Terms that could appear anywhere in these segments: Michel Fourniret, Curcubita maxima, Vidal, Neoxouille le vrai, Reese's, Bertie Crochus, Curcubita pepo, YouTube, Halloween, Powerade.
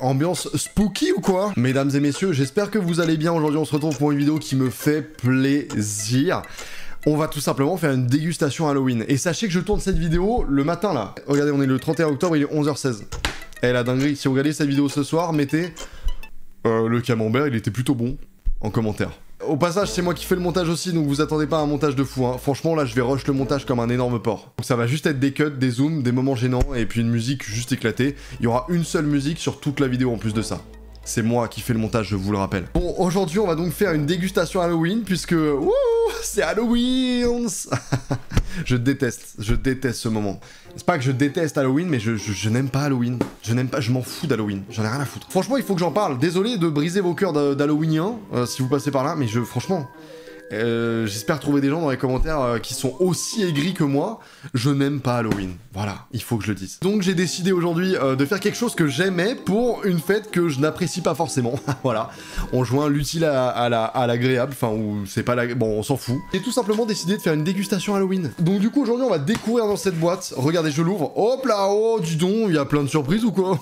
Ambiance spooky ou quoi? Mesdames et messieurs, j'espère que vous allez bien. Aujourd'hui, on se retrouve pour une vidéo qui me fait plaisir. On va tout simplement faire une dégustation Halloween. Et sachez que je tourne cette vidéo le matin, là. Regardez, on est le 31 octobre, il est 11h16. Eh, la dinguerie, si vous regardez cette vidéo ce soir, mettez... le camembert, il était plutôt bon, en commentaire. Au passage, c'est moi qui fais le montage aussi, donc vous attendez pas à un montage de fou, hein. Franchement, là, je vais rush le montage comme un énorme porc. Donc ça va juste être des cuts, des zooms, des moments gênants, et puis une musique juste éclatée. Il y aura une seule musique sur toute la vidéo en plus de ça. C'est moi qui fais le montage, je vous le rappelle. Bon, aujourd'hui, on va donc faire une dégustation Halloween, puisque... Wouh, c'est Halloween. Je déteste ce moment. C'est pas que je déteste Halloween, mais je n'aime pas Halloween. Je m'en fous d'Halloween. J'en ai rien à foutre. Franchement, il faut que j'en parle. Désolé de briser vos cœurs d'Halloweeniens, si vous passez par là, mais franchement... j'espère trouver des gens dans les commentaires qui sont aussi aigris que moi. Je n'aime pas Halloween. Voilà, il faut que je le dise. Donc j'ai décidé aujourd'hui de faire quelque chose que j'aimais pour une fête que je n'apprécie pas forcément. Voilà, on joint l'utile à l'agréable. Enfin, ou c'est pas la... Bon, on s'en fout. J'ai tout simplement décidé de faire une dégustation Halloween. Donc du coup, aujourd'hui, on va découvrir dans cette boîte. Regardez, je l'ouvre. Hop là, oh, dis donc, il y a plein de surprises ou quoi?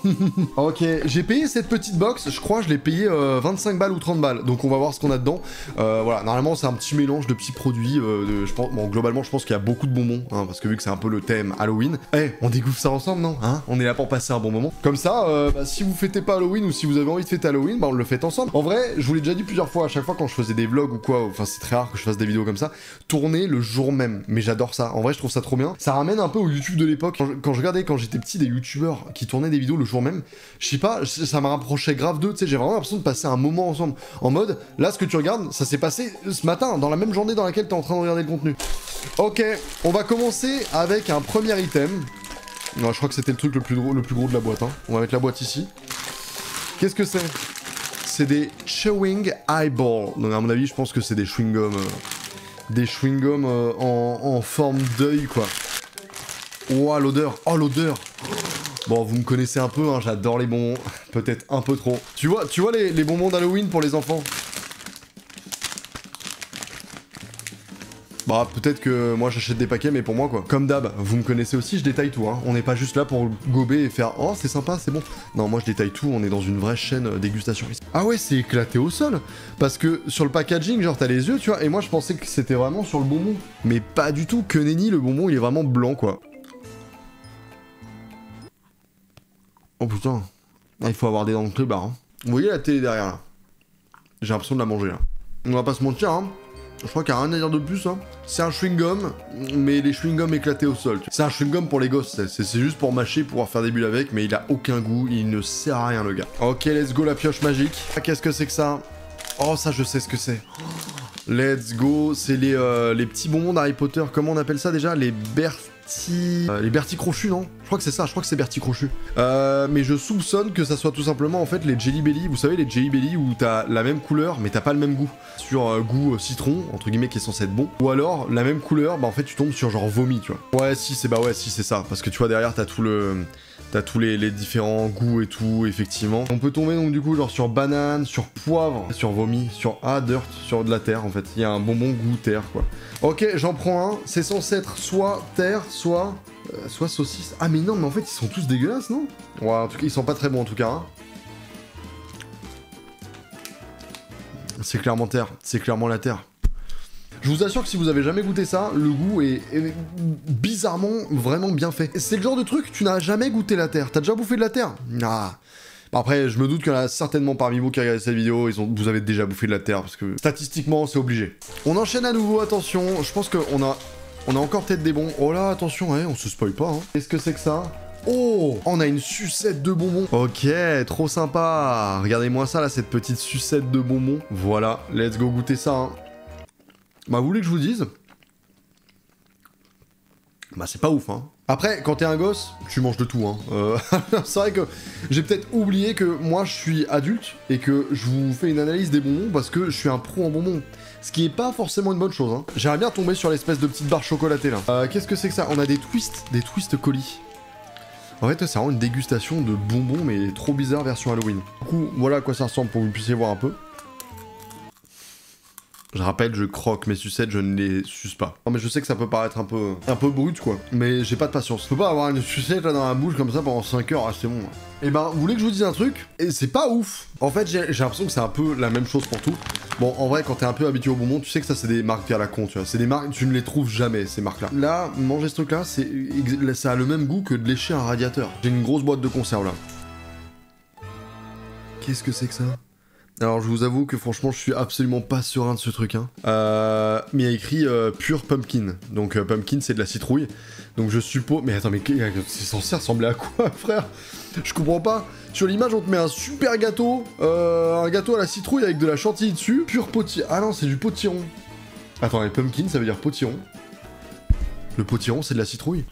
Ok, j'ai payé cette petite box. Je crois que je l'ai payé 25 balles ou 30 balles. Donc on va voir ce qu'on a dedans. Voilà, normalement, c'est un petit mélange de petits produits, je pense, bon, globalement je pense qu'il y a beaucoup de bonbons, hein, parce que vu que c'est un peu le thème Halloween, on découvre ça ensemble, non hein? On est là pour passer un bon moment. Comme ça, si vous fêtez pas Halloween ou si vous avez envie de fêter Halloween, bah on le fête ensemble. En vrai, je vous l'ai déjà dit plusieurs fois, à chaque fois quand je faisais des vlogs ou quoi, enfin c'est très rare que je fasse des vidéos comme ça, tourner le jour même, mais j'adore ça, en vrai je trouve ça trop bien. Ça ramène un peu au YouTube de l'époque, quand je regardais quand j'étais petit des youtubeurs qui tournaient des vidéos le jour même, je sais pas, ça me rapprochait grave d'eux, tu sais, j'ai vraiment l'impression de passer un moment ensemble, en mode, là ce que tu regardes, ça s'est passé ce matin, dans la même journée dans laquelle t'es en train de regarder le contenu. Ok, on va commencer avec un premier item. Non, je crois que c'était le truc le plus gros de la boîte, hein. On va mettre la boîte ici. Qu'est-ce que c'est? C'est des chewing eyeball. Donc à mon avis, je pense que c'est des chewing-gums. Des chewing-gums en forme d'œil, quoi. Ouah, l'odeur. Oh, l'odeur. Bon, vous me connaissez un peu, hein, j'adore les bonbons. Peut-être un peu trop. Tu vois les bonbons d'Halloween pour les enfants? Bah peut-être que moi j'achète des paquets mais pour moi quoi. Comme d'hab, vous me connaissez aussi, je détaille tout hein. On n'est pas juste là pour gober et faire oh c'est sympa, c'est bon. Non moi je détaille tout, on est dans une vraie chaîne dégustation. Ah ouais c'est éclaté au sol. Parce que sur le packaging genre t'as les yeux tu vois. Et moi je pensais que c'était vraiment sur le bonbon. Mais pas du tout, que nenni, le bonbon il est vraiment blanc quoi. Oh putain, ah, il faut avoir des dents de clébard hein. Vous voyez la télé derrière là? J'ai l'impression de la manger là. On va pas se mentir hein. Je crois qu'il n'y a rien à dire de plus, hein. C'est un chewing-gum, mais les chewing-gums éclatés au sol. C'est un chewing-gum pour les gosses, c'est juste pour mâcher, pouvoir faire des bulles avec, mais il a aucun goût, il ne sert à rien, le gars. Ok, let's go, la pioche magique. Ah, qu'est-ce que c'est que ça? Oh, ça, je sais ce que c'est. Let's go, c'est les petits bonbons d'Harry Potter, comment on appelle ça déjà? Les Bertie... les Bertie Crochus, non? Je crois que c'est ça, je crois que c'est Bertie Crochus. Mais je soupçonne que ça soit tout simplement en fait les Jelly Belly. Vous savez les Jelly Belly où t'as la même couleur mais t'as pas le même goût. Sur goût citron, entre guillemets, qui est censé être bon. Ou alors la même couleur, bah en fait tu tombes sur genre vomi, tu vois. Ouais si, c'est bah ouais si c'est ça. Parce que tu vois derrière t'as tout le... T'as tous les différents goûts et tout, effectivement. On peut tomber donc du coup genre sur banane, sur poivre, sur vomi, sur dirt, sur de la terre en fait. Il y a un bonbon goût terre quoi. Ok, j'en prends un. C'est censé être soit terre, soit saucisse. Ah mais non, mais en fait ils sont tous dégueulasses, non? Ouais, en tout cas, ils sont pas très bons en tout cas. Hein. C'est clairement terre, c'est clairement la terre. Je vous assure que si vous avez jamais goûté ça, le goût est bizarrement vraiment bien fait. C'est le genre de truc, tu n'as jamais goûté la terre. T'as déjà bouffé de la terre? Ah. Après, je me doute qu'il y en a certainement parmi vous qui regardent cette vidéo, vous avez déjà bouffé de la terre, parce que statistiquement, c'est obligé. On enchaîne à nouveau, attention, je pense qu'on a encore peut-être des bons. Oh là, attention, on se spoil pas. Hein. Qu'est-ce que c'est que ça? Oh, on a une sucette de bonbons. Ok, trop sympa. Regardez-moi ça, là, cette petite sucette de bonbons. Voilà, let's go goûter ça, hein. Bah vous voulez que je vous dise? Bah c'est pas ouf hein. Après quand t'es un gosse, tu manges de tout hein. C'est vrai que j'ai peut-être oublié que moi je suis adulte et que je vous fais une analyse des bonbons parce que je suis un pro en bonbons. Ce qui est pas forcément une bonne chose hein. J'aimerais bien tomber sur l'espèce de petite barre chocolatée là. Qu'est-ce que c'est que ça? On a des twists colis. En fait c'est vraiment une dégustation de bonbons mais trop bizarre version Halloween. Du coup voilà à quoi ça ressemble pour que vous puissiez voir un peu. Je rappelle, je croque mes sucettes, je ne les suce pas. Non mais je sais que ça peut paraître un peu brut quoi, mais j'ai pas de patience. Je peux pas avoir une sucette là dans la bouche comme ça pendant 5 heures, ah c'est bon. Et ben, vous voulez que je vous dise un truc? Et c'est pas ouf. En fait, j'ai l'impression que c'est un peu la même chose pour tout. Bon, en vrai, quand t'es un peu habitué au bonbon, tu sais que ça, c'est des marques à la con, tu vois. C'est des marques, tu ne les trouves jamais, ces marques-là. Là, manger ce truc-là, ça a le même goût que de lécher un radiateur. J'ai une grosse boîte de conserve, là. Qu'est-ce que c'est que ça? Alors, je vous avoue que franchement, je suis absolument pas serein de ce truc, hein. Mais il y a écrit pure pumpkin. Donc, pumpkin, c'est de la citrouille. Donc, je suppose. Mais attends, mais c'est censé ressembler à quoi, frère? Je comprends pas. Sur l'image, on te met un super gâteau. Un gâteau à la citrouille avec de la chantilly dessus. Pur potiron. Ah non, c'est du potiron. Attends, les pumpkins, ça veut dire potiron. Le potiron, c'est de la citrouille.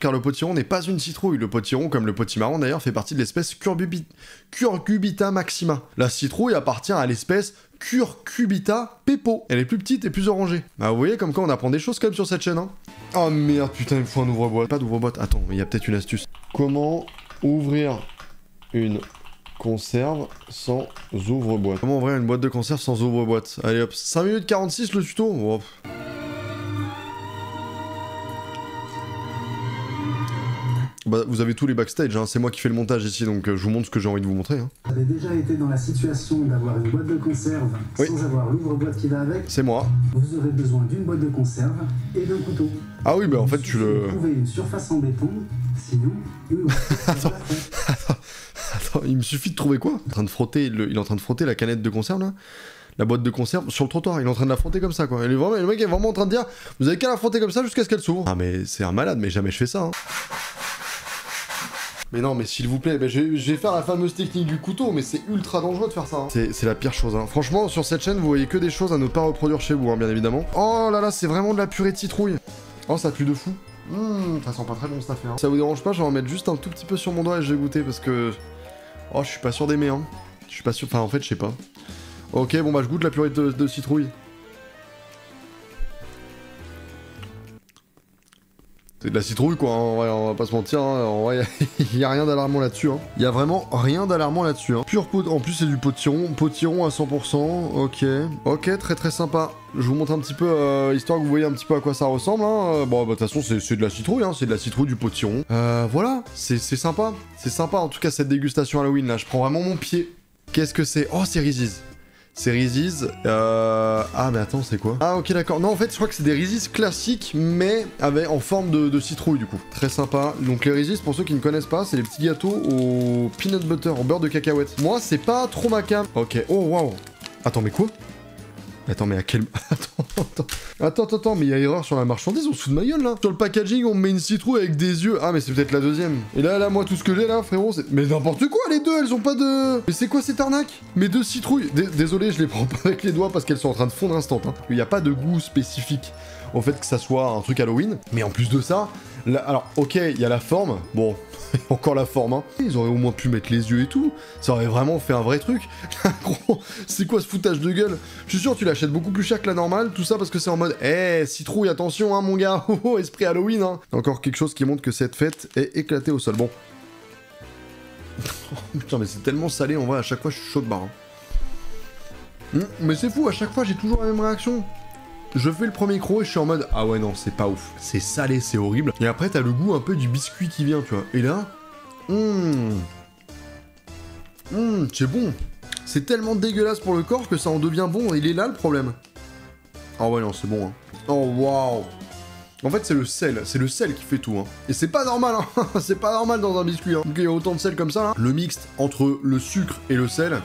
Car le potiron n'est pas une citrouille. Le potiron, comme le potimarron d'ailleurs, fait partie de l'espèce Curcubita maxima. La citrouille appartient à l'espèce Curcubita pepo. Elle est plus petite et plus orangée. Bah vous voyez comme quoi on apprend des choses quand même sur cette chaîne, hein. Oh merde, putain, il me faut un ouvre-boîte. Pas d'ouvre-boîte, attends, il y a peut-être une astuce. Comment ouvrir une conserve sans ouvre-boîte? Comment ouvrir une boîte de conserve sans ouvre-boîte? Allez hop, 5 minutes 46 le tuto. Oh. Bah, vous avez tous les backstage, hein. C'est moi qui fais le montage ici, donc je vous montre ce que j'ai envie de vous montrer. Hein. Vous avez déjà été dans la situation d'avoir une boîte de conserve sans avoir l'ouvre-boîte qui va avec. C'est moi. Vous aurez besoin d'une boîte de conserve et d'un couteau. Ah oui, bah en fait tu le... Vous trouvez une surface en béton, sinon... Attends, il me suffit de trouver quoi? Il est en train de frotter, il est en train de frotter la canette de conserve là. La boîte de conserve sur le trottoir, il est en train de la frotter comme ça quoi. Et le mec est vraiment en train de dire, vous avez qu'à la frotter comme ça jusqu'à ce qu'elle s'ouvre. Ah mais c'est un malade, mais jamais je fais ça hein. Mais non, mais s'il vous plaît, bah je vais faire la fameuse technique du couteau, mais c'est ultra dangereux de faire ça. Hein. C'est la pire chose. Hein. Franchement, sur cette chaîne, vous voyez que des choses à ne pas reproduire chez vous, hein, bien évidemment. Oh là là, c'est vraiment de la purée de citrouille. Oh, ça pue de fou. Ça sent pas très bon cette affaire. Hein. Ça vous dérange pas, je vais en mettre juste un tout petit peu sur mon doigt et je vais goûter parce que... Oh, je suis pas sûr d'aimer, hein. Je suis pas sûr... Enfin, en fait, je sais pas. Ok, bon bah je goûte la purée de citrouille. C'est de la citrouille quoi, hein. On va pas se mentir, hein. En vrai, il n'y a rien d'alarmant là-dessus. Hein. Il y a vraiment rien d'alarmant là-dessus. Hein. Pur pot, en plus c'est du potiron à 100%, ok. Ok, très très sympa. Je vous montre un petit peu, histoire que vous voyez un petit peu à quoi ça ressemble. Hein. Bon, bah de toute façon c'est de la citrouille, hein. C'est de la citrouille, du potiron. Voilà, c'est sympa en tout cas cette dégustation Halloween là. Je prends vraiment mon pied. Qu'est-ce que c'est? Oh, c'est Reese's. C'est Reese's, Ah mais attends, c'est quoi? Ah ok d'accord, non en fait je crois que c'est des Reese's classiques mais avec, en forme de citrouille du coup. Très sympa, donc les Reese's pour ceux qui ne connaissent pas, c'est les petits gâteaux au peanut butter, au beurre de cacahuète. Moi c'est pas trop ma cam. Ok, oh waouh. Attends mais quoi? Attends mais à quel... Attends, mais il y a erreur sur la marchandise, on se fout de ma gueule là. Sur le packaging on met une citrouille avec des yeux. Ah mais c'est peut-être la deuxième. Et là moi tout ce que j'ai là frérot c'est... Mais n'importe quoi les deux, elles ont pas de... Mais c'est quoi cette arnaque? Mes deux citrouilles, désolé je les prends pas avec les doigts parce qu'elles sont en train de fondre instant hein. Il n'y a pas de goût spécifique au fait que ça soit un truc Halloween. Mais en plus de ça, là... alors ok il y a la forme, bon... Encore la forme, hein. Ils auraient au moins pu mettre les yeux et tout. Ça aurait vraiment fait un vrai truc. Gros, c'est quoi ce foutage de gueule? Je suis sûr, tu l'achètes beaucoup plus cher que la normale. Tout ça parce que c'est en mode, hey, citrouille, attention, hein, mon gars. Oh, oh, esprit Halloween, hein. Encore quelque chose qui montre que cette fête est éclatée au sol. Bon. Putain, mais c'est tellement salé, en vrai, à chaque fois, je suis chaud de barre. Hein. Mais c'est fou, à chaque fois, j'ai toujours la même réaction. Je fais le premier croc et je suis en mode ah ouais non c'est pas ouf, c'est salé, c'est horrible. Et après t'as le goût un peu du biscuit qui vient tu vois. Et là, c'est bon. C'est tellement dégueulasse pour le corps que ça en devient bon. Il est là le problème. Ah ouais non c'est bon hein. Oh waouh. En fait c'est le sel qui fait tout hein. Et c'est pas normal hein. C'est pas normal dans un biscuit hein. Il y a autant de sel comme ça là. Le mixte entre le sucre et le sel.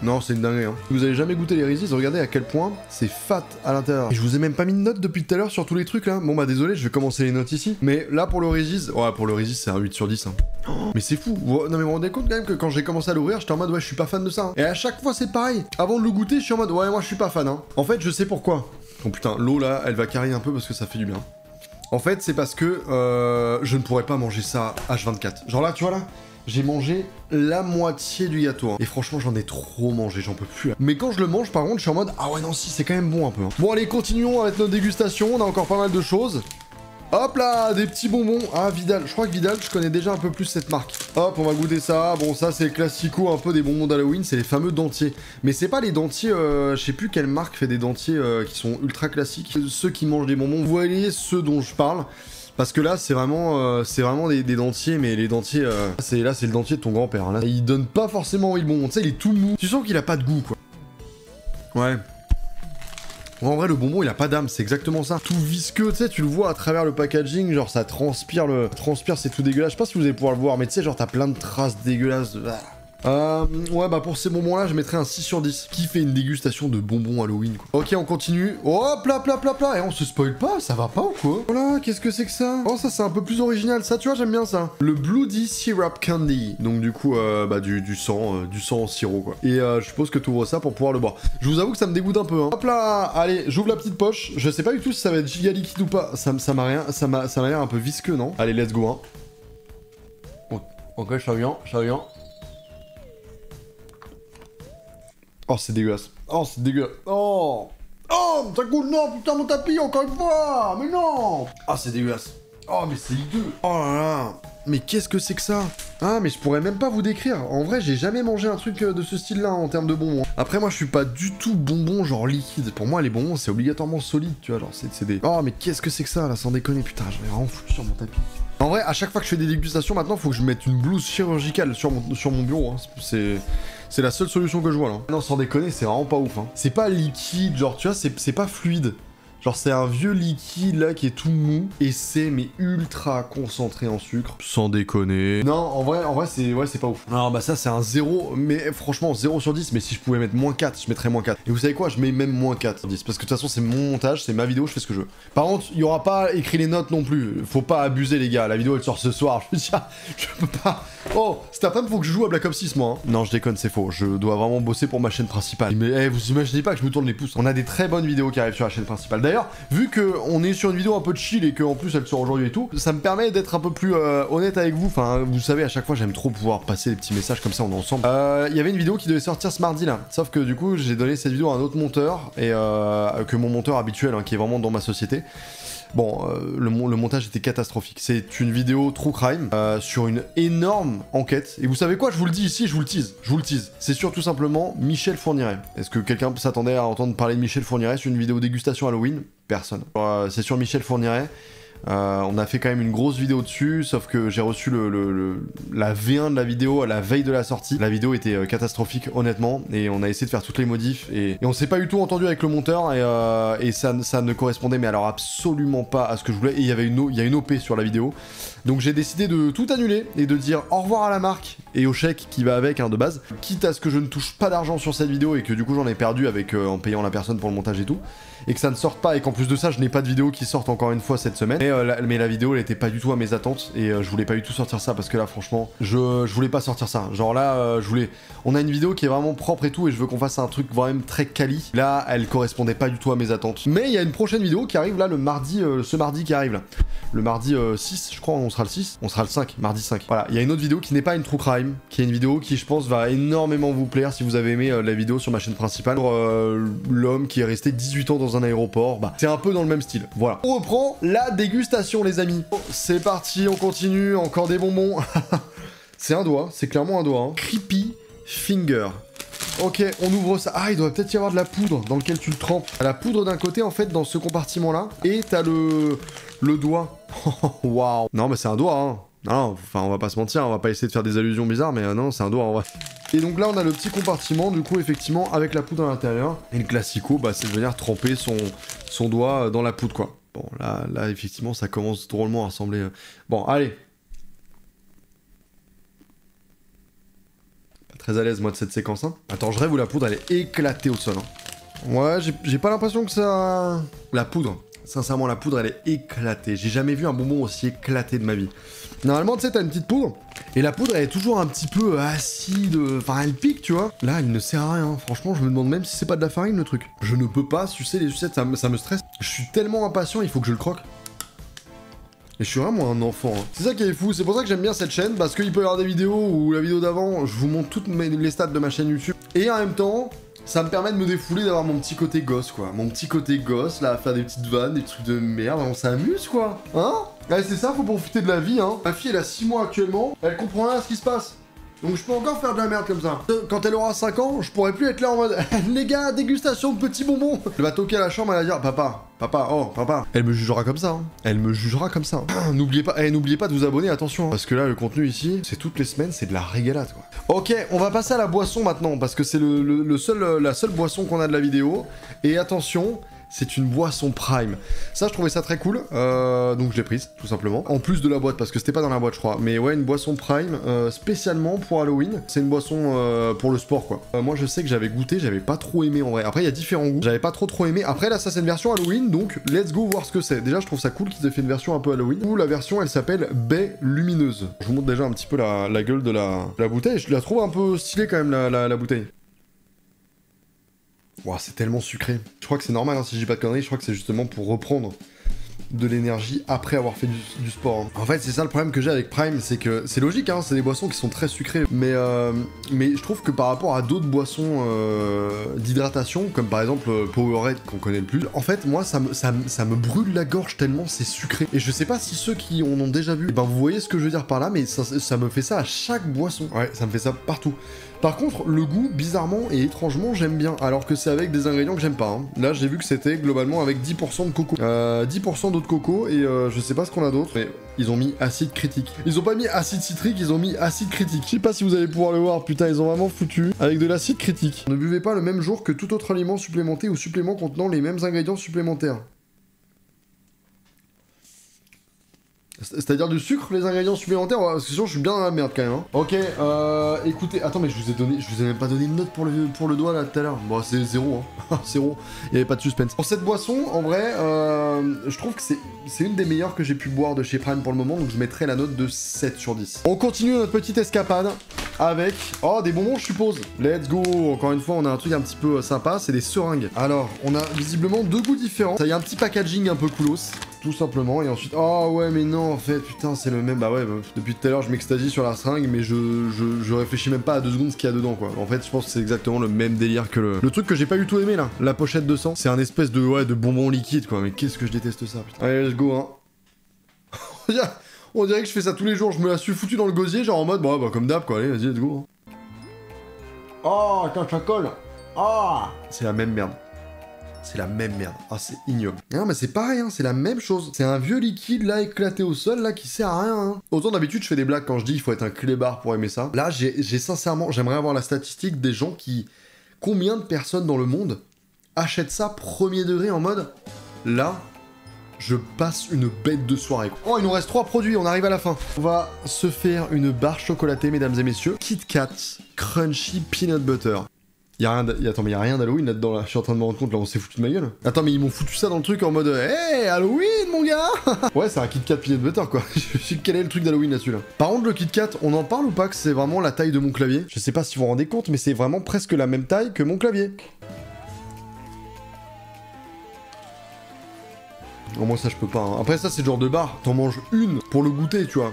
Non, c'est une dinguerie, hein. Vous avez jamais goûté les Reese's, regardez à quel point c'est fat à l'intérieur. Et je vous ai même pas mis de notes depuis tout à l'heure sur tous les trucs, là. Bon, bah désolé, je vais commencer les notes ici. Mais là, pour le Reese's, ouais, pour le Reese's, c'est un 8 sur 10, hein. Oh, mais c'est fou. Non, mais vous vous rendez compte quand même que quand j'ai commencé à l'ouvrir, j'étais en mode, ouais, je suis pas fan de ça. Hein. Et à chaque fois, c'est pareil. Avant de le goûter, je suis en mode, ouais, moi, je suis pas fan, hein. En fait, je sais pourquoi. Bon, putain, l'eau, là, elle va carrer un peu parce que ça fait du bien. En fait, c'est parce que je ne pourrais pas manger ça H24. Genre là, tu vois, là j'ai mangé la moitié du gâteau. Hein. Et franchement, j'en ai trop mangé, j'en peux plus. Hein. Mais quand je le mange, par contre, je suis en mode ah ouais, non, si, c'est quand même bon un peu. Hein. Bon, allez, continuons avec notre dégustation. On a encore pas mal de choses. Hop là, des petits bonbons. Ah, Vidal. Je crois que Vidal, je connais déjà un peu plus cette marque. Hop, on va goûter ça. Bon, ça, c'est classico un peu des bonbons d'Halloween. C'est les fameux dentiers. Mais c'est pas les dentiers... je sais plus quelle marque fait des dentiers qui sont ultra classiques. Ceux qui mangent des bonbons, vous voyez ceux dont je parle. Parce que là, c'est vraiment des dentiers, mais les dentiers... là, c'est le dentier de ton grand-père. Hein. Il donne pas forcément envie de bonbon. Tu sais, il est tout mou. Tu sens qu'il a pas de goût, quoi. Ouais. En vrai, le bonbon, il a pas d'âme, c'est exactement ça. Tout visqueux, tu sais, tu le vois à travers le packaging, genre ça transpire, c'est tout dégueulasse. Je sais pas si vous allez pouvoir le voir, mais tu sais, genre t'as plein de traces dégueulasses. Ouais, bah pour ces bonbons-là, je mettrais un 6 sur 10. Qui fait une dégustation de bonbons Halloween, quoi. Ok, on continue. Hop là, et on se spoil pas, ça va pas ou quoi? Voilà, qu'est-ce que c'est que ça? Oh, ça, c'est un peu plus original, ça, tu vois, j'aime bien ça. Le Bloody Syrup Candy. Donc du coup, bah du sang en sirop, quoi. Et je suppose que t'ouvres ça pour pouvoir le boire. Je vous avoue que ça me dégoûte un peu, hein. Hop là, allez, j'ouvre la petite poche. Je sais pas du tout si ça va être giga liquide ou pas. Ça m'a l'air un peu visqueux, non? Allez, let's go, hein. Ok, ça vient. Oh, c'est dégueulasse. Oh, ça coule. Non, putain, mon tapis, encore une fois. Mais non. Ah, c'est dégueulasse. Oh, mais c'est hideux. Oh là là. Mais qu'est-ce que c'est que ça? Ah, mais je pourrais même pas vous décrire. En vrai, j'ai jamais mangé un truc de ce style-là, hein, en termes de bonbons. Après, moi, je suis pas du tout bonbon genre liquide. Pour moi, les bonbons, c'est obligatoirement solide, tu vois. Genre, c'est des... Oh, mais qu'est-ce que c'est que ça, là, sans déconner. Putain, je vais vraiment foutre sur mon tapis. En vrai, à chaque fois que je fais des dégustations, maintenant, faut que je mette une blouse chirurgicale sur mon bureau. Hein. C'est la seule solution que je vois, là. Non, sans déconner, c'est vraiment pas ouf. Hein. C'est pas liquide, genre, tu vois, c'est pas fluide. Genre, c'est un vieux liquide, là, qui est tout mou. Et c'est, mais ultra concentré en sucre. Sans déconner. Non, en vrai c'est ouais, c'est pas ouf. Alors, bah ça, c'est un 0, mais franchement, 0 sur 10. Mais si je pouvais mettre moins 4, je mettrais moins 4. Et vous savez quoi? Je mets même moins 4 sur 10. Parce que de toute façon, c'est mon montage, c'est ma vidéo, je fais ce que je veux. Par contre, il y aura pas écrit les notes non plus. Faut pas abuser, les gars. La vidéo, elle sort ce soir. Je veux dire, je peux pas... Oh, c'est à femme, faut que je joue à Black Ops 6, moi. Hein. Non, je déconne, c'est faux. Je dois vraiment bosser pour ma chaîne principale. Mais hey, vous imaginez pas que je me tourne les pouces. On a des très bonnes vidéos qui arrivent sur la chaîne principale. D'ailleurs, vu qu'on est sur une vidéo un peu chill et qu'en plus elle sort aujourd'hui et tout, ça me permet d'être un peu plus honnête avec vous. Enfin, vous savez, à chaque fois, j'aime trop pouvoir passer des petits messages comme ça, on est ensemble. Il y avait une vidéo qui devait sortir ce mardi là. Sauf que du coup, j'ai donné cette vidéo à un autre monteur, et que mon monteur habituel, hein, qui est vraiment dans ma société. Bon, le montage était catastrophique. C'est une vidéo true crime sur une énorme enquête. Et vous savez quoi? Je vous le dis ici, je vous le tease. C'est sûr, tout simplement, Michel Fourniret. Est-ce que quelqu'un s'attendait à entendre parler de Michel Fourniret sur une vidéo dégustation Halloween? Personne. C'est sur Michel Fourniret. On a fait quand même une grosse vidéo dessus, sauf que j'ai reçu la V1 de la vidéo à la veille de la sortie. La vidéo était catastrophique, honnêtement, et on a essayé de faire toutes les modifs, et on s'est pas du tout entendu avec le monteur, et ça ne correspondait, mais alors absolument pas à ce que je voulais, et il y a une OP sur la vidéo. Donc j'ai décidé de tout annuler, et de dire au revoir à la marque, et au chèque qui va avec, hein, de base, quitte à ce que je ne touche pas d'argent sur cette vidéo, et que du coup j'en ai perdu avec, en payant la personne pour le montage et tout, et que ça ne sorte pas, et qu'en plus de ça, je n'ai pas de vidéo qui sorte encore une fois cette semaine. Mais la vidéo, elle était pas du tout à mes attentes, et je voulais pas du tout sortir ça, parce que là franchement je voulais pas sortir ça, genre là je voulais... On a une vidéo qui est vraiment propre et tout, et je veux qu'on fasse un truc vraiment très quali. Là elle correspondait pas du tout à mes attentes, mais il y a une prochaine vidéo qui arrive là le mardi, ce mardi qui arrive là, le mardi 6 je crois, on sera le 6, on sera le 5, mardi 5. Voilà, il y a une autre vidéo qui n'est pas une true crime, qui est une vidéo qui je pense va énormément vous plaire si vous avez aimé la vidéo sur ma chaîne principale, l'homme qui est resté 18 ans dans un aéroport. Bah c'est un peu dans le même style, voilà. On reprend la dégustation, les amis. Oh, c'est parti, on continue, encore des bonbons. C'est un doigt, c'est clairement un doigt. Hein. Creepy Finger. Ok, on ouvre ça. Ah, il doit peut-être y avoir de la poudre dans lequel tu le trempes. T'as la poudre d'un côté, en fait, dans ce compartiment-là, et t'as le doigt. Waouh. Non, mais c'est un doigt, hein. Non, enfin, on va pas se mentir, on va pas essayer de faire des allusions bizarres, mais non, c'est un doigt, en vrai. Et donc là, on a le petit compartiment, du coup, effectivement, avec la poudre à l'intérieur. Et le classico, bah, c'est de venir tremper son doigt dans la poudre, quoi. Bon, là, effectivement, ça commence drôlement à ressembler... Bon, allez. Pas très à l'aise, moi, de cette séquence, hein. Attends, je rêve où la poudre, elle est éclatée au sol, hein. Ouais, j'ai pas l'impression que ça... La poudre. Sincèrement, la poudre, elle est éclatée. J'ai jamais vu un bonbon aussi éclaté de ma vie. Normalement, tu sais, t'as une petite poudre. Et la poudre, elle est toujours un petit peu acide. Enfin, elle pique, tu vois. Là, elle ne sert à rien. Franchement, je me demande même si c'est pas de la farine, le truc. Je ne peux pas sucer les sucettes, ça me stresse. Je suis tellement impatient, il faut que je le croque. Et je suis vraiment un enfant. Hein. C'est ça qui est fou, c'est pour ça que j'aime bien cette chaîne, parce qu'il peut y avoir des vidéos où la vidéo d'avant, je vous montre toutes les stats de ma chaîne YouTube. Et en même temps... ça me permet de me défouler, d'avoir mon petit côté gosse, quoi. Mon petit côté gosse, là, à faire des petites vannes, des trucs de merde, on s'amuse, quoi. Hein? Ouais, c'est ça, faut profiter de la vie, hein. Ma fille, elle a 6 mois actuellement, elle comprend rien à ce qui se passe. Donc je peux encore faire de la merde comme ça. Quand elle aura 5 ans, je pourrais plus être là en mode les gars, dégustation de petits bonbons. Elle va toquer à la chambre, elle va dire papa, papa, oh papa. Elle me jugera comme ça, hein. Elle me jugera comme ça. N'oubliez pas, n'oubliez pas de vous abonner, attention, hein, parce que là le contenu ici, c'est toutes les semaines, c'est de la régalade, quoi. Ok, on va passer à la boisson maintenant, parce que c'est la seule boisson qu'on a de la vidéo. Et attention, c'est une boisson prime. Ça, je trouvais ça très cool. Donc, je l'ai prise, tout simplement. En plus de la boîte, parce que c'était pas dans la boîte, je crois. Mais ouais, une boisson prime, spécialement pour Halloween. C'est une boisson pour le sport, quoi. Moi, je sais que j'avais goûté, j'avais pas trop aimé, en vrai. Après, il y a différents goûts. J'avais pas trop aimé. Après, là, ça, c'est une version Halloween. Donc, let's go voir ce que c'est. Déjà, je trouve ça cool qu'ils aient fait une version un peu Halloween. Où la version, elle s'appelle Baie Lumineuse. Je vous montre déjà un petit peu la gueule de la bouteille. Je la trouve un peu stylée, quand même, la bouteille. Wow, c'est tellement sucré. Je crois que c'est normal, hein, si je dis pas de conneries, je crois que c'est justement pour reprendre de l'énergie après avoir fait du sport, hein. En fait, c'est ça le problème que j'ai avec Prime, c'est que c'est logique, hein, c'est des boissons qui sont très sucrées, mais je trouve que par rapport à d'autres boissons d'hydratation, comme par exemple Powerade qu'on connaît le plus, en fait, moi, ça me brûle la gorge tellement c'est sucré. Et je sais pas si ceux qui en ont déjà vu, eh ben, vous voyez ce que je veux dire par là, mais ça me fait ça à chaque boisson. Ouais, ça me fait ça partout. Par contre, le goût, bizarrement et étrangement, j'aime bien, alors que c'est avec des ingrédients que j'aime pas, hein. Là, j'ai vu que c'était globalement avec 10% de coco. 10% d'eau de coco, et je sais pas ce qu'on a d'autre, mais ils ont mis acide critique. Ils ont pas mis acide citrique, ils ont mis acide critique. Je sais pas si vous allez pouvoir le voir, putain, ils ont vraiment foutu avec de l'acide critique. Ne buvez pas le même jour que tout autre aliment supplémenté ou supplément contenant les mêmes ingrédients supplémentaires. C'est-à-dire du sucre, les ingrédients supplémentaires, parce que sinon je suis bien dans la merde quand même, hein. Ok, écoutez, attends, mais je vous ai même pas donné une note pour le doigt là tout à l'heure. Bon, c'est 0, hein. 0, il n'y avait pas de suspense. Pour cette boisson, en vrai, je trouve que c'est une des meilleures que j'ai pu boire de chez Prime pour le moment, donc je mettrai la note de 7 sur 10. On continue notre petite escapade avec, oh, des bonbons je suppose. Let's go, encore une fois, on a un truc un petit peu sympa, c'est des seringues. Alors, on a visiblement deux goûts différents. Ça y a un petit packaging un peu coolos, tout simplement, et ensuite, oh ouais, mais non, en fait, putain, c'est le même, bah ouais, bah, depuis tout à l'heure, je m'extasie sur la seringue, mais je réfléchis même pas à 2 secondes ce qu'il y a dedans, quoi. En fait, je pense que c'est exactement le même délire que le truc que j'ai pas du tout aimé, là, la pochette de sang, c'est un espèce de, ouais, de bonbon liquide, quoi, mais qu'est-ce que je déteste ça, putain. Allez, let's go, hein. On dirait que je fais ça tous les jours, je me la suis foutu dans le gosier, genre en mode, bah, comme d'hab, quoi, allez, vas-y, let's go, hein. Oh, quand ça colle, oh, c'est la même merde. C'est la même merde. Ah, c'est ignoble. Non, mais c'est pareil, hein, c'est la même chose. C'est un vieux liquide, là, éclaté au sol, là, qui sert à rien, hein. Autant d'habitude, je fais des blagues quand je dis il faut être un clébard pour aimer ça. Là, j'ai sincèrement... J'aimerais avoir la statistique des gens qui... Combien de personnes dans le monde achètent ça premier degré en mode... Là, je passe une bête de soirée. Oh, il nous reste 3 produits, on arrive à la fin. On va se faire une barre chocolatée, mesdames et messieurs. Kit Kat Crunchy Peanut Butter. Attends, mais y'a rien d'Halloween là-dedans, là. Je suis en train de me rendre compte, là, on s'est foutu de ma gueule. Attends, mais ils m'ont foutu ça dans le truc en mode hey, Halloween, mon gars. Ouais, c'est un Kit Kat Peanut Butter, quoi. Je sais quel est le truc d'Halloween là-dessus, là. Par contre, le Kit Kat, on en parle ou pas que c'est vraiment la taille de mon clavier? Je sais pas si vous vous rendez compte, mais c'est vraiment presque la même taille que mon clavier. Oh, moi, ça, je peux pas, hein. Après, ça, c'est le genre de barre. T'en manges une pour le goûter, tu vois.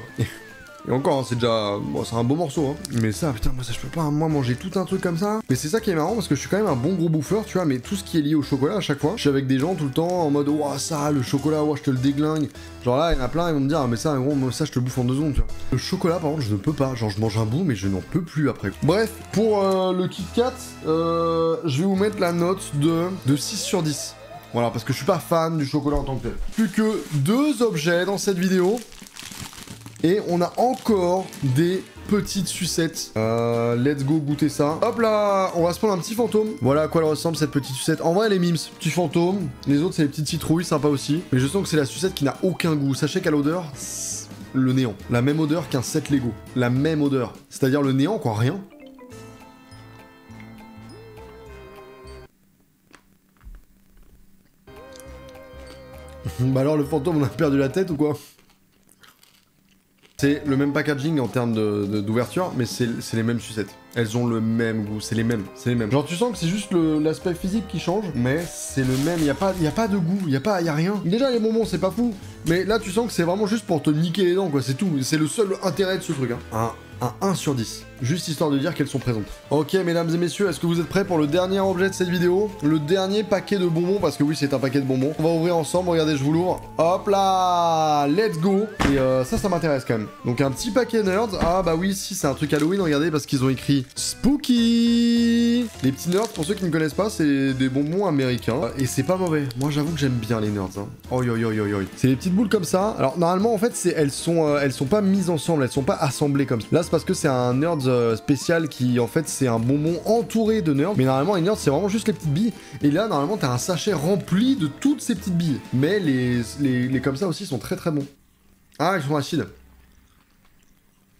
Et encore, hein, c'est déjà... Bon, c'est un beau morceau, hein. Mais ça, putain, moi, ça, je peux pas, hein. Moi, manger tout un truc comme ça. Mais c'est ça qui est marrant, parce que je suis quand même un bon gros bouffeur, tu vois, mais tout ce qui est lié au chocolat, à chaque fois, je suis avec des gens tout le temps en mode, ouah, ça, le chocolat, ouah, je te le déglingue. Genre là, il y en a plein, ils vont me dire, ah, mais ça, gros, moi, ça, je te le bouffe en 2 secondes, tu vois. Le chocolat, par contre, je ne peux pas. Genre, je mange un bout, mais je n'en peux plus après. Bref, pour le Kit Kat, je vais vous mettre la note de 6 sur 10. Voilà, parce que je suis pas fan du chocolat en tant que tel. Plus que 2 objets dans cette vidéo. Et on a encore des petites sucettes. Let's go goûter ça. Hop là, on va se prendre un petit fantôme. Voilà à quoi elle ressemble cette petite sucette. En vrai, elle est mimes. Petit fantôme. Les autres, c'est les petites citrouilles, sympa aussi. Mais je sens que c'est la sucette qui n'a aucun goût. Sachez qu'à l'odeur, le néant. La même odeur qu'un set Lego. La même odeur. C'est-à-dire le néant, quoi, rien. Bah alors, le fantôme, on a perdu la tête ou quoi? C'est le même packaging en termes d'ouverture, mais c'est les mêmes sucettes. Elles ont le même goût, c'est les mêmes, c'est les mêmes. Genre tu sens que c'est juste l'aspect physique qui change, mais c'est le même, y a pas de goût, y a rien. Déjà les bonbons, c'est pas fou, mais là tu sens que c'est vraiment juste pour te niquer les dents, quoi, c'est tout. C'est le seul intérêt de ce truc, hein. Un à 1 sur 10. Juste histoire de dire qu'elles sont présentes. Ok, mesdames et messieurs, est-ce que vous êtes prêts pour le dernier objet de cette vidéo? Le dernier paquet de bonbons, parce que oui, c'est un paquet de bonbons. On va ouvrir ensemble, regardez, je vous l'ouvre. Hop là, let's go. Et ça m'intéresse quand même. Donc un petit paquet nerd. Ah bah oui, si, c'est un truc Halloween, regardez, parce qu'ils ont écrit Spooky. Les petits nerds, pour ceux qui ne connaissent pas, c'est des bonbons américains. Et c'est pas mauvais. Moi, j'avoue que j'aime bien les nerds. Hein. Oi, oi, oi, oi, oi. C'est des petites boules comme ça. Alors normalement, en fait, elles sont pas mises ensemble, elles sont pas assemblées comme ça. Là, c'est parce que c'est un nerd spécial qui, en fait, c'est un bonbon entouré de nerds. Mais normalement, les nerds, c'est vraiment juste les petites billes. Et là, normalement, t'as un sachet rempli de toutes ces petites billes. Mais les comme ça aussi sont très très bons. Ah, ils sont acides.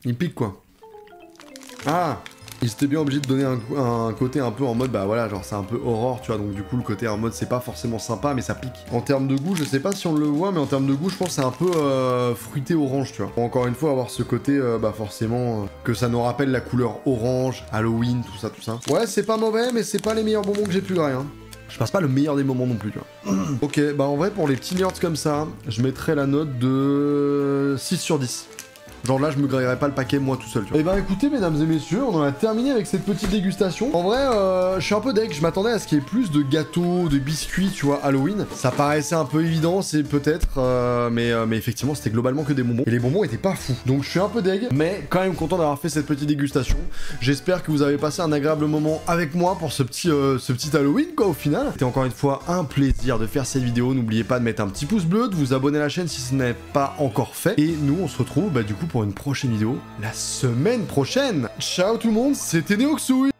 Ils piquent, quoi. Ah, ils étaient bien obligés de donner un côté un peu en mode, bah voilà, genre c'est un peu horreur, tu vois. Donc du coup, le côté en mode, c'est pas forcément sympa, mais ça pique. En termes de goût, je sais pas si on le voit, mais en termes de goût, je pense c'est un peu fruité orange, tu vois. Encore une fois, avoir ce côté, bah forcément, que ça nous rappelle la couleur orange, Halloween, tout ça, tout ça. Ouais, c'est pas mauvais, mais c'est pas les meilleurs bonbons que j'ai pu griller, hein. Je passe pas le meilleur des moments non plus, tu vois. Ok, bah en vrai, pour les petits nerds comme ça, je mettrais la note de 6 sur 10. Genre là, je me grillerai pas le paquet moi tout seul, tu vois. Et bah écoutez, mesdames et messieurs, on en a terminé avec cette petite dégustation. En vrai, je suis un peu deg, je m'attendais à ce qu'il y ait plus de gâteaux, de biscuits, tu vois, Halloween. Ça paraissait un peu évident, c'est peut-être, mais effectivement, c'était globalement que des bonbons. Et les bonbons étaient pas fous. Donc je suis un peu deg, mais quand même content d'avoir fait cette petite dégustation. J'espère que vous avez passé un agréable moment avec moi pour ce petit Halloween, quoi, au final. C'était encore une fois un plaisir de faire cette vidéo. N'oubliez pas de mettre un petit pouce bleu, de vous abonner à la chaîne si ce n'est pas encore fait. Et nous, on se retrouve, bah du coup, pour une prochaine vidéo la semaine prochaine. Ciao tout le monde, c'était Neoxouille.